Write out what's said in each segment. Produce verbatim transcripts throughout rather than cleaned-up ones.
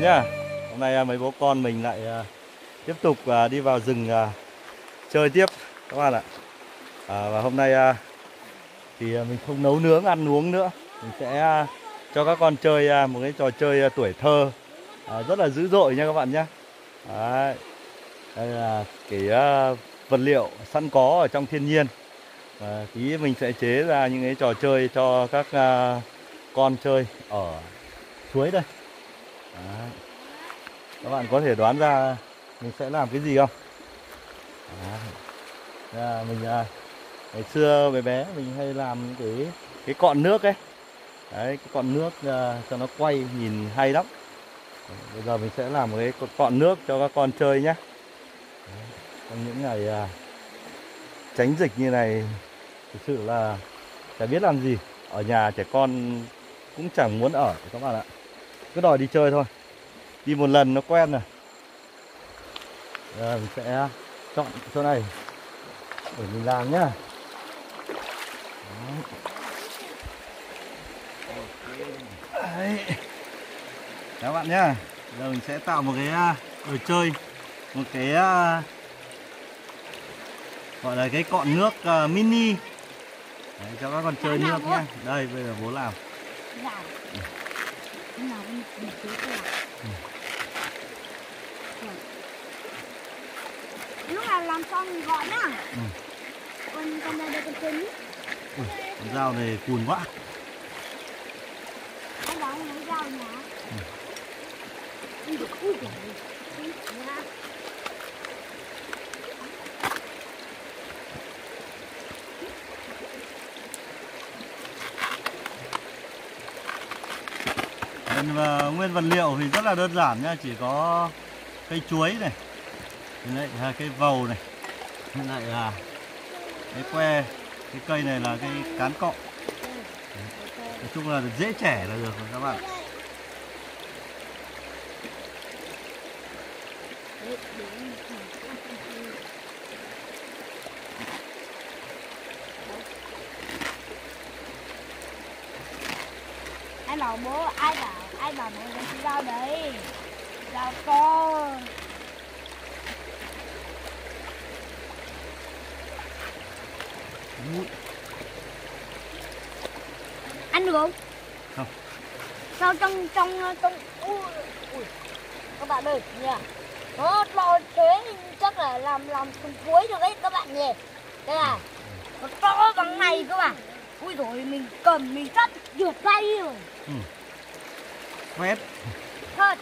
bạn nhá. Hôm nay mấy bố con mình lại tiếp tục đi vào rừng chơi tiếp các bạn ạ. à, Và hôm nay thì mình không nấu nướng ăn uống nữa. Mình sẽ cho các con chơi một cái trò chơi tuổi thơ rất là dữ dội nha các bạn nhé. Đấy. Đây là cái vật liệu sẵn có ở trong thiên nhiên. Và tí mình sẽ chế ra những cái trò chơi cho các con chơi ở suối đây. Đấy. Các bạn có thể đoán ra mình sẽ làm cái gì không? Đấy. Mình ngày xưa bé bé mình hay làm cái cái cọn nước ấy. Đấy, cái cọn nước cho nó quay nhìn hay lắm. Bây giờ mình sẽ làm một cái cọn nước cho các con chơi nhé. Trong những ngày tránh dịch như này, thực sự là chả biết làm gì. Ở nhà trẻ con cũng chẳng muốn ở các bạn ạ. Cứ đòi đi chơi thôi. Đi một lần nó quen rồi. Giờ mình sẽ chọn chỗ này để mình làm nhá. Đấy. Các bạn nhá, giờ mình sẽ tạo một cái đồ chơi, một cái gọi là cái cọn nước mini. Đấy, cho các con chơi nước nhá. Đây, bây giờ bố làm. Lúc nào làm xong thì gọi nhá. Con con đây con chơi nước. Con dao này cùn quá. Anh đó lấy dao nhá. Và nguyên vật liệu thì rất là đơn giản nha, chỉ có cây chuối này, lại là cây vầu này, lại là cái que, cái cây này là cái cán cọ. Nói chung là dễ trẻ là được rồi các bạn. Ai bảo bố, ai bảo, ai bảo bố lấy cái dao đấy. Dao con. Ăn được không? Không. Sao trong, trong, trong, ui, ui. Các bạn ơi, nhỉ? Nó to thế thì chắc là làm, làm phần cuối được đấy các bạn nhỉ? Đây là, nó to bằng này các bạn. Ui rồi mình cầm mình sắp được tay rồi. Ừ. Quét. Thật.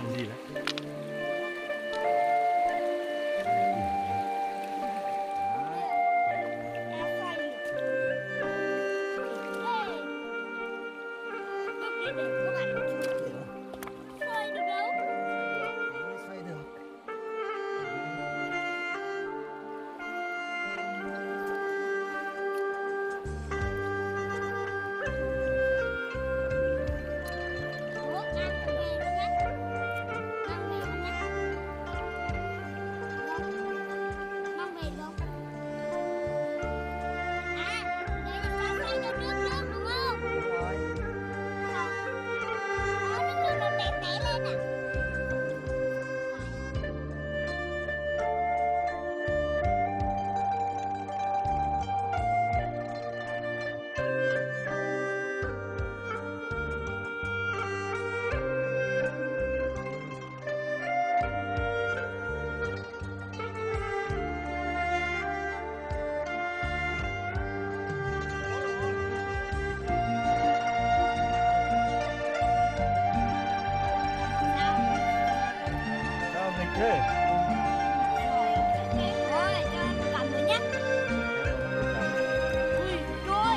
Làm gì đấy? Rồi, cho cảm ơn nhé. Ui, rồi.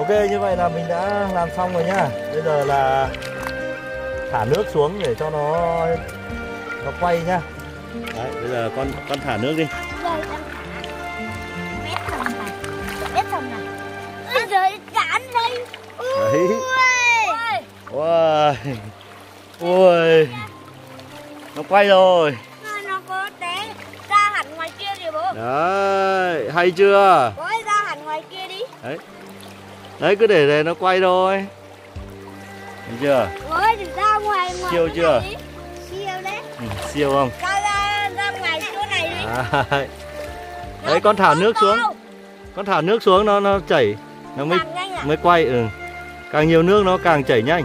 Ok, như vậy là mình đã làm xong rồi nhá. Bây giờ là thả nước xuống để cho nó nó quay nhá. Đấy, bây giờ con con thả nước đi. Rồi con thả. Bét xong này. Bét xong này. Ôi giời, cạn đây. Ui. Ôi. Ôi. Nó quay rồi. Nó có té ra hẳn ngoài kia kìa bố. Đấy, hay chưa? Bố ra hẳn ngoài kia đi. Đấy. Đấy, cứ để để nó quay thôi. Thấy chưa? Ôi, đừng ra ngoài ngoài. Siêu chưa? Siêu đấy. Ừ, siêu không? Ra ra, ra ngoài chỗ này đi. Đấy, đấy con thả nước xuống. Con thả nước xuống nó nó chảy, nó mới à? mới quay. Ừ. Càng nhiều nước nó càng chảy nhanh.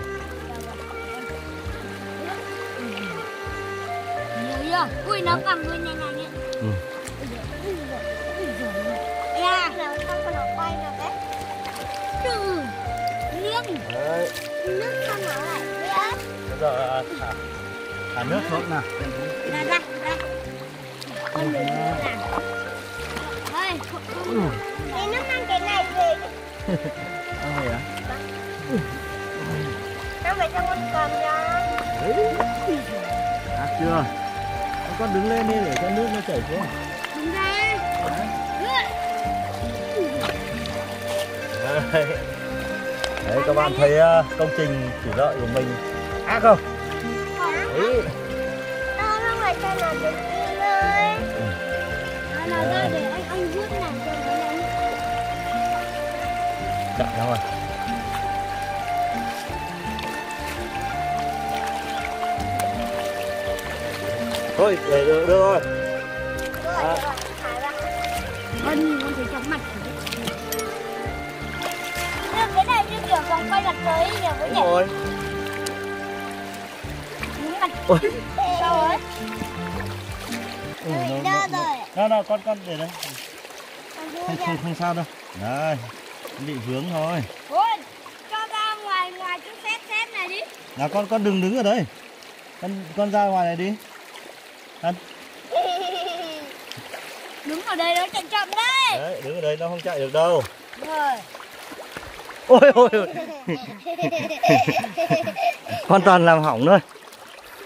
Nhiều chưa? Ui nó càng đuôi nhanh nhanh ấy. Ừ. Đấy. Nước không ở lại nữa. Bây giờ thả, thả nước xuống nào. Ra ra ra. Con đừng ra. Đây. Thì nó mang cái này về. Không hề á. Nó phải cho con cầm ra. Đã chưa? Con đứng lên đi để con nước nó chảy xuống. Đứng ra. Đấy. Đấy, các bạn thấy công trình thủy lợi của mình ác không? Đấy. Đó, nó phải cho làm được gì đấy. Đó là ra để anh anh giúp làm cho nó lên. Chậm lắm rồi. Thôi, để được rồi. Rồi, thải ra. Con con thấy chóng mặt. Cái này như kiểu vòng quay mặt tới nhỉ, với nhỉ? Ôi. Ôi. Sao ấy? Ừ, nó, nó, nó, nó, nó, con con để đây. Không, không, không sao đâu. Đấy, bị vướng thôi. Ôi, cho ra ngoài ngoài chút xét xét này đi. Nào con con đừng đứng ở đây. Con con ra ngoài này đi. Ăn. Đứng ở đây nó chạy chậm đấy. Đấy, đứng ở đây nó không chạy được đâu. Rồi. Ôi ôi ôi. Con toàn làm hỏng thôi.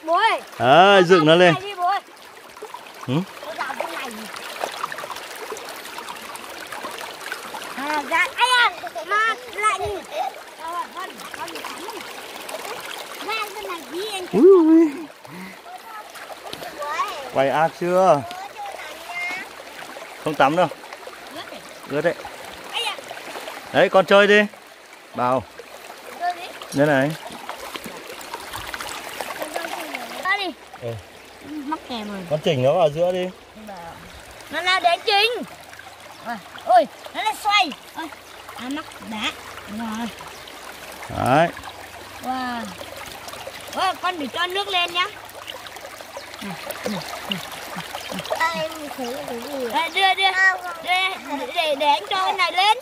Bố ơi. À, dựng nó lên. Đi, bố ơi. Ừ? Bố dạo cái này. À, dạ. Ây à, mà lại đi. Con, con, con thắng. Ra cái này đi anh. Ui. Quay ác chưa? Không tắm đâu. Ướt đấy. Đấy, con chơi đi. Bảo đây này. Ừ. Mắc kèm rồi. Con chỉnh nó vào giữa đi. Nó là để chỉnh. Ôi, nó là xoay. Ôi, nó mắc đá. Đúng rồi. Đấy. Wow. Wow, con để cho nước lên nhá. Đây, đưa, đưa. Đưa, để, để anh cho cái này lên.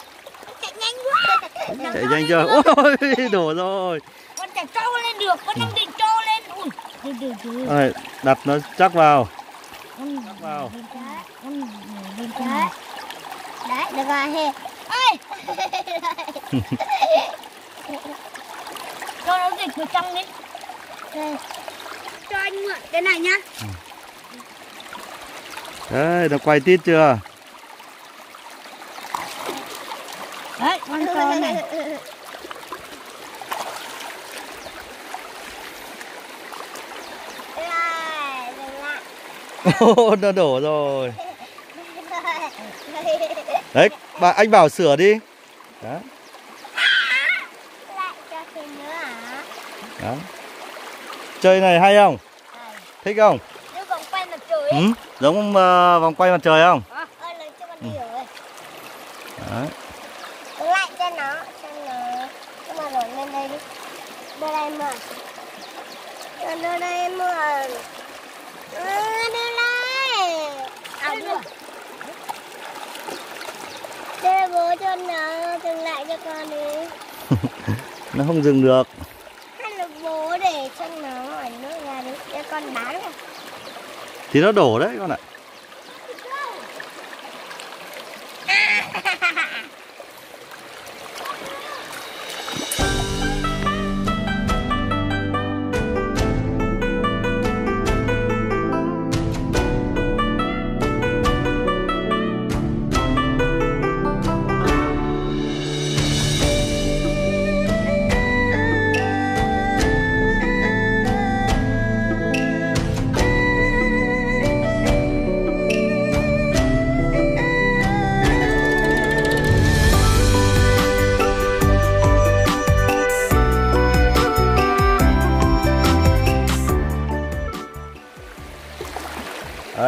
Nhanh quá. Chạy nhanh chưa? Ôi, đổ rồi. Con chạy trâu lên được, con đang định trâu lên. Ui, từ từ từ. Rồi, đặt nó chắc vào. Chắc vào. Đấy, được rồi. Ê. Cho nó dịch một trăm đi. Cho anh mượn cái này nhá. Đấy, nó quay tít chưa? Đấy, con to này. Ô, nó đổ rồi. Đấy, bà anh bảo sửa đi. Đó. Lại cho thêm nữa hả? Đó. Chơi này hay không? Thích không? Như vòng quay mặt trời ấy. Ừ, giống uh, vòng quay mặt trời không? Ờ, lần cho con đi rồi. Đấy. Lại cho nó, cho nó. Nhưng mà đổ lên đây đi. Đưa đây mượn. Đưa đây mượn. Đưa đây. À đưa. Đưa bố cho nó dừng lại cho con đi. Nó không dừng được. Hay là bố để cho nó ở nước ra đi. Cho con bán rồi. Thì nó đổ đấy con ạ.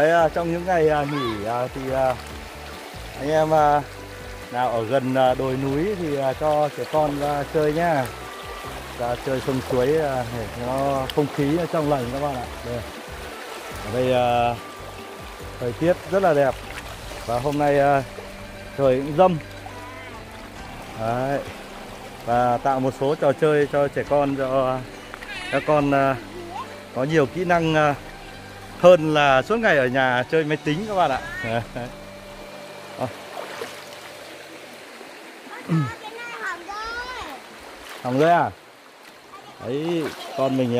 Đấy, trong những ngày nghỉ thì anh em nào ở gần đồi núi thì cho trẻ con ra chơi nhá, ra chơi sông suối để nó không khí trong lành các bạn ạ. Đây. Ở đây thời tiết rất là đẹp và hôm nay trời cũng dâm. Đấy. Và tạo một số trò chơi cho trẻ con, cho các con có nhiều kỹ năng hơn là suốt ngày ở nhà chơi máy tính các bạn ạ. Hỏng rồi à? Đấy, con mình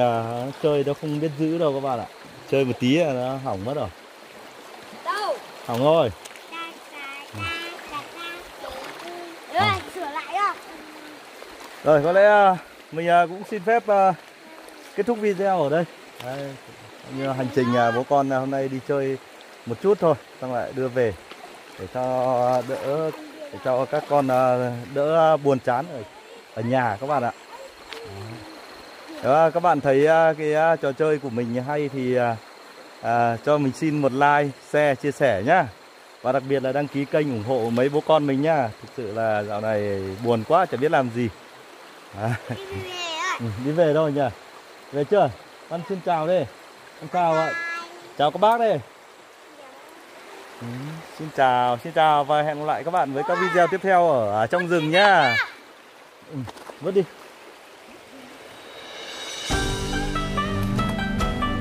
chơi nó không biết giữ đâu các bạn ạ. Chơi một tí là nó hỏng mất rồi. Đâu? Hỏng rồi. Rồi, có lẽ mình cũng xin phép kết thúc video ở đây. Đấy, như hành trình bố con hôm nay đi chơi một chút thôi, xong lại đưa về để cho đỡ, để cho các con đỡ buồn chán ở, ở nhà các bạn ạ. Đó, các bạn thấy cái trò chơi của mình hay thì à, cho mình xin một like, share, chia sẻ nhá. Và đặc biệt là đăng ký kênh ủng hộ mấy bố con mình nhá. Thực sự là dạo này buồn quá, chẳng biết làm gì. À. Ừ, đi về đâu nhỉ? Về chưa? Con xin chào đi. Con chào ạ. Chào các bác đi. Ừ, xin chào, xin chào và hẹn gặp lại các bạn với các video tiếp theo ở trong rừng nhá. Ừ, vứt đi.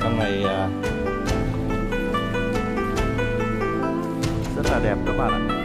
Trong này rất là đẹp các bạn ạ.